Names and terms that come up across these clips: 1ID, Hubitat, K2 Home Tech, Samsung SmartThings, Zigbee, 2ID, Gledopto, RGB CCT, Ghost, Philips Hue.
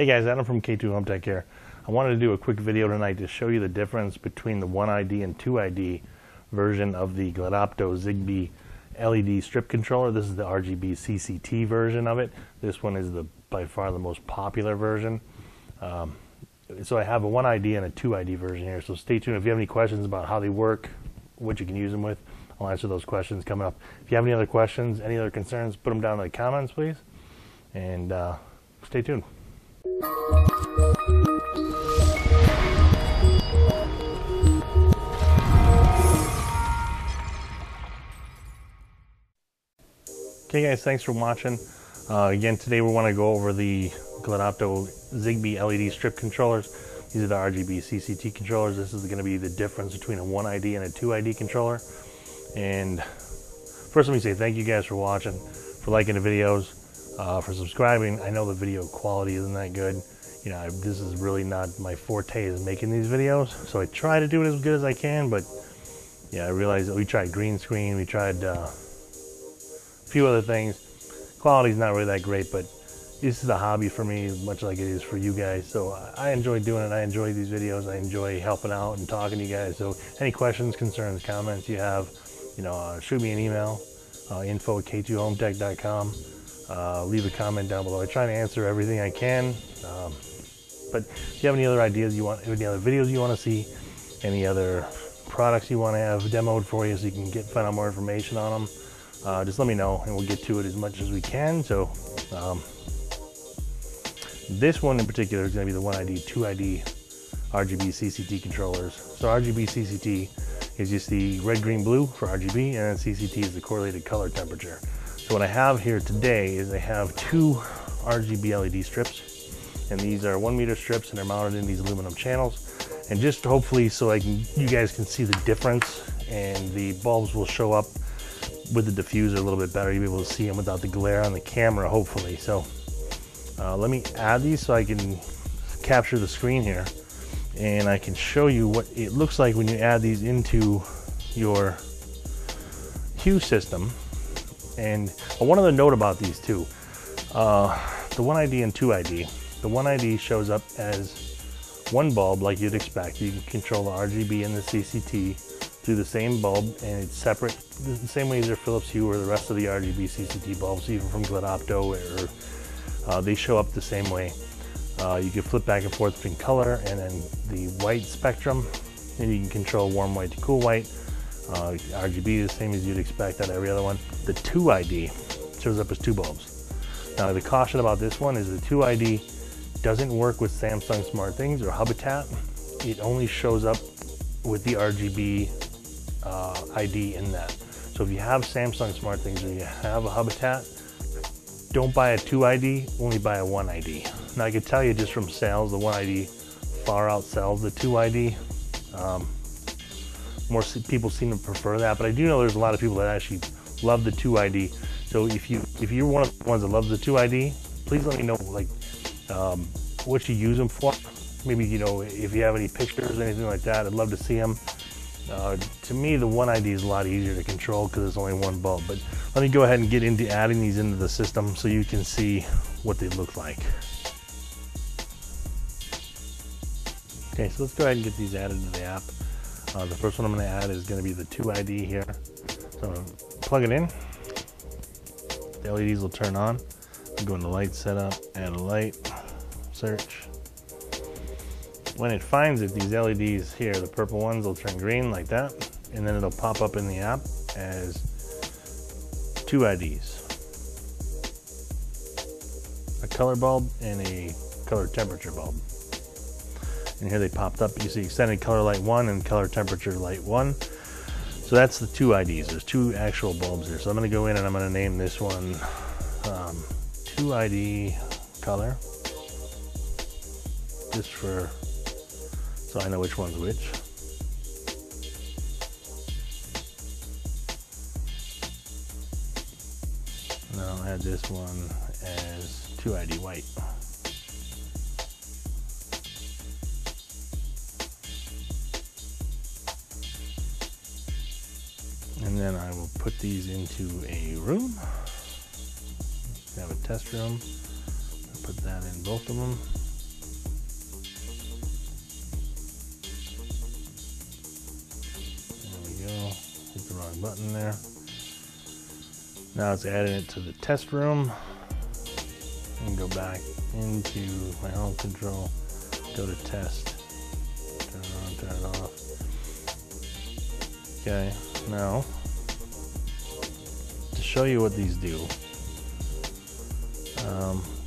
Hey guys, Adam from K2 Home Tech here. I wanted to do a quick video tonight to show you the difference between the 1ID and 2ID version of the Gledopto Zigbee LED strip controller. This is the RGB CCT version of it. This one is by far the most popular version. So I have a 1ID and a 2ID version here, so stay tuned. If you have any questions about how they work, what you can use them with, I'll answer those questions coming up. If you have any other questions, any other concerns, put them down in the comments, please. And stay tuned. Okay guys, thanks for watching. Again, today we want to go over the Gledopto Zigbee LED strip controllers. These are the RGB CCT controllers. This is going to be the difference between a 1ID and a 2ID controller. And first let me say thank you guys for watching, for liking the videos. For subscribing. I know the video quality isn't that good. You know, this is really not my forte, is making these videos. So I try to do it as good as I can, but yeah, I realized that we tried green screen, we tried a few other things. Quality's not really that great, but this is a hobby for me as much like it is for you guys. So I enjoy doing it. I enjoy these videos. I enjoy helping out and talking to you guys. So any questions, concerns, comments you have, you know, shoot me an email, info@k2hometech.com. Leave a comment down below. I try to answer everything I can, but if you have any other ideas you want, any other videos you want to see, any other products you want to have demoed for you so you can find out more information on them, just let me know and we'll get to it as much as we can. So this one in particular is going to be the 1ID, 2ID RGB CCT controllers. So RGB CCT is just the red, green, blue for RGB, and then CCT is the correlated color temperature. So what I have here today is I have two RGB LED strips, and these are 1 meter strips, and they're mounted in these aluminum channels. And just hopefully so you guys can see the difference, and the bulbs will show up with the diffuser a little bit better. You'll be able to see them without the glare on the camera, hopefully. So let me add these so I can capture the screen here, and I can show you what it looks like when you add these into your Hue system. And one other note about these two, the 1ID and 2ID. The 1ID shows up as one bulb like you'd expect. You can control the RGB and the CCT through the same bulb, and it's separate the same way as their Philips Hue or the rest of the RGB CCT bulbs, even from Gledopto, or they show up the same way. You can flip back and forth between color and then the white spectrum, and you can control warm white to cool white. RGB, the same as you'd expect on every other one. The 2ID shows up as two bulbs. Now the caution about this one is the 2ID doesn't work with Samsung SmartThings or Hubitat. It only shows up with the RGB ID in that. So if you have Samsung SmartThings or you have a Hubitat, don't buy a 2ID, only buy a 1ID. Now I can tell you just from sales, the 1ID far outsells the 2ID. More people seem to prefer that, but I do know there's a lot of people that actually love the 2ID. So if you're one of the ones that loves the 2ID, please let me know what you use them for. Maybe, you know, if you have any pictures or anything like that, I'd love to see them. To me, the 1ID is a lot easier to control because it's only one bulb. But let me go ahead and get into adding these into the system so you can see what they look like. Okay, so let's go ahead and get these added to the app. The first one I'm going to add is going to be the 2ID here. So I'm going to plug it in. The LEDs will turn on. I'll go into light setup, add a light, search. When it finds it, these LEDs here, the purple ones, will turn green like that. And then it'll pop up in the app as 2IDs. A color bulb and a color temperature bulb. And here they popped up. You see extended color light 1 and color temperature light 1. So that's the 2IDs. There's two actual bulbs here. So I'm going to go in and I'm going to name this one 2ID color. Just for, so I know which one's which. And then I'll add this one as 2ID white. And then I will put these into a room. I have a test room. I'll put that in both of them. wrong button there. Now it's adding it to the test room. And go back into my home control, go to test, turn it on, turn it off. Okay, now to show you what these do,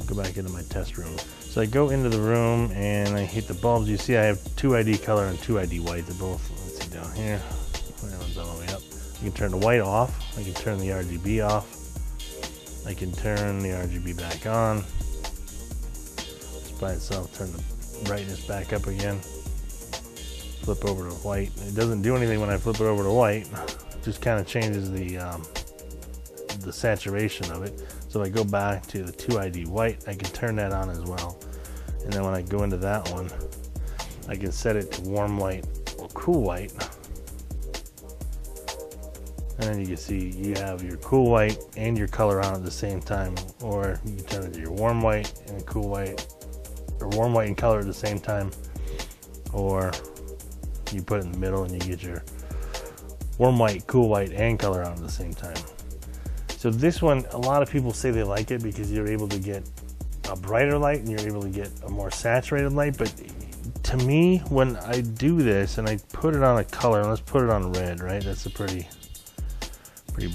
go back into my test room. So I go into the room and I hit the bulbs. You see I have 2 ID color and 2 ID white. They're both, let's see down here, that one's all the way up. You can turn the white off, I can turn the RGB off. I can turn the RGB back on. Just by itself, turn the brightness back up again. Flip over to white. It doesn't do anything when I flip it over to white. It just kind of changes the saturation of it. So if I go back to the 2 ID white, I can turn that on as well. And then when I go into that one, I can set it to warm white or cool white. And you can see you have your cool white and your color on at the same time, or you can turn it to your warm white and cool white, or warm white and color at the same time, or you put it in the middle and you get your warm white, cool white, and color on at the same time. So this one, a lot of people say they like it because you're able to get a brighter light and you're able to get a more saturated light. But to me, when I do this and I put it on a color, and let's put it on red, right? That's a pretty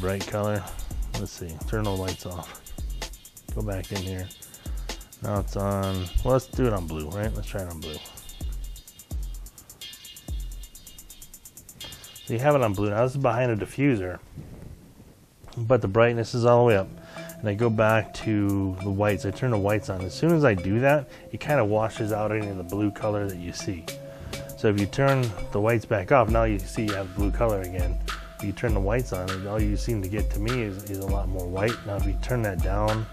bright color. Let's see, turn the lights off. Go back in here. Now it's on, well, let's do it on blue, right? Let's try it on blue. So you have it on blue. Now this is behind a diffuser, but the brightness is all the way up. And I go back to the whites. I turn the whites on. As soon as I do that, it kind of washes out any of the blue color that you see. So if you turn the whites back off, now you see you have blue color again. You turn the whites on and all you seem to get to me is a lot more white. Now if you turn that down,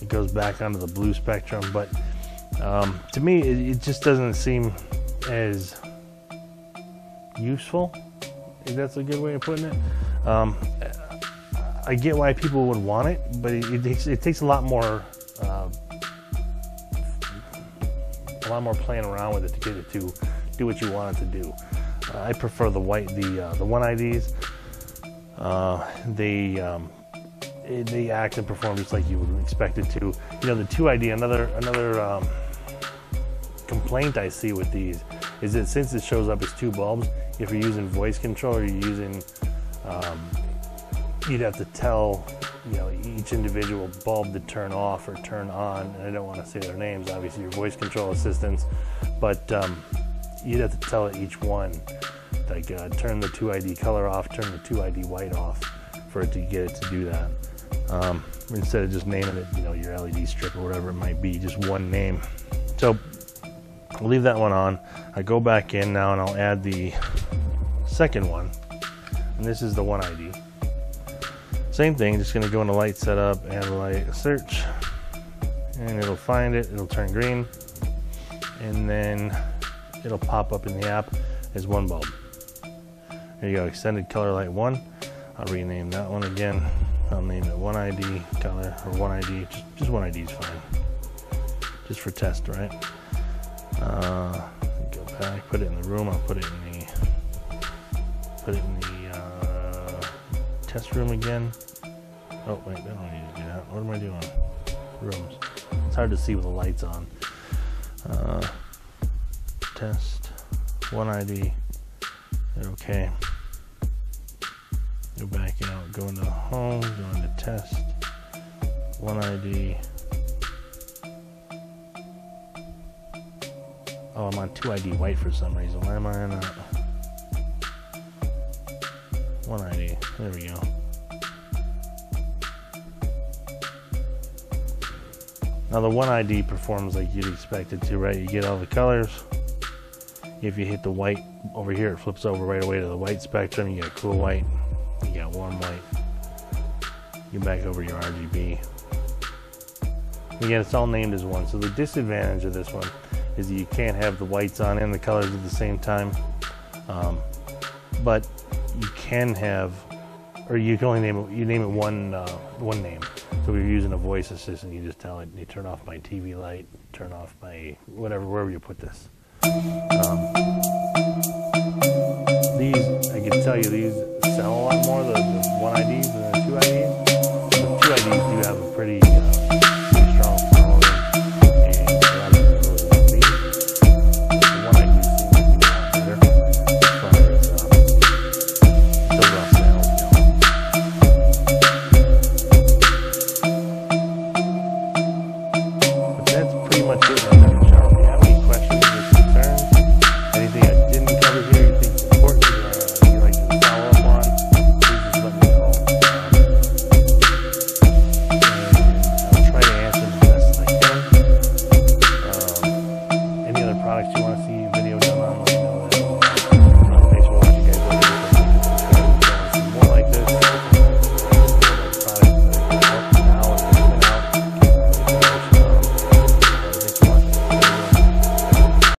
it goes back onto the blue spectrum, but to me it just doesn't seem as useful, if that's a good way of putting it. I get why people would want it, but it takes a lot more playing around with it to get it to do what you want it to do. I prefer the white, the 1 IDs. They act and perform just like you would expect it to. You know, the 2 ID. Another complaint I see with these is that since it shows up as two bulbs, if you're using voice control or you're using, you'd have to tell, you know, each individual bulb to turn off or turn on. And I don't want to say their names, obviously, your voice control assistants, but. You'd have to tell it each one, like turn the 2 ID color off, turn the 2 ID white off, for it to get it to do that. Instead of just naming it, you know, your LED strip or whatever it might be, just one name. So I'll leave that one on. I go back in now and I'll add the second one, and this is the 1 ID. Same thing, just gonna go into light setup, add a light search, and it'll find it. It'll turn green, and then. It'll pop up in the app as one bulb. There you go, extended color light 1. I'll rename that one again. I'll name it 1 ID color, or 1 ID, just 1 ID is fine. Just for test, right? Go back, put it in the room. I'll put it in the test room again. Oh wait, I don't need to do that. What am I doing? Rooms. It's hard to see with the lights on. Test 1 ID. Okay. Go back out. Go into home. Go into test 1 ID. Oh, I'm on 2 ID white for some reason. Why am I on that? 1 ID. There we go. Now the 1 ID performs like you'd expect it to, right? You get all the colors. If you hit the white over here, it flips over right away to the white spectrum. You got cool white, you got warm white. You're back over your RGB. Again, it's all named as one. So the disadvantage of this one is that you can't have the whites on and the colors at the same time. But you can have, or you can only name it, you name it one name. So if you're using a voice assistant, you just tell it, you turn off my TV light, turn off my whatever, wherever you put this. These I get to tell you these sell a lot more, the one IDs and the two IDs. The two IDs do have a pretty strong following, and a lot of people really see. The one ID seems to be a lot better as far as the rough sales. But that's pretty much it.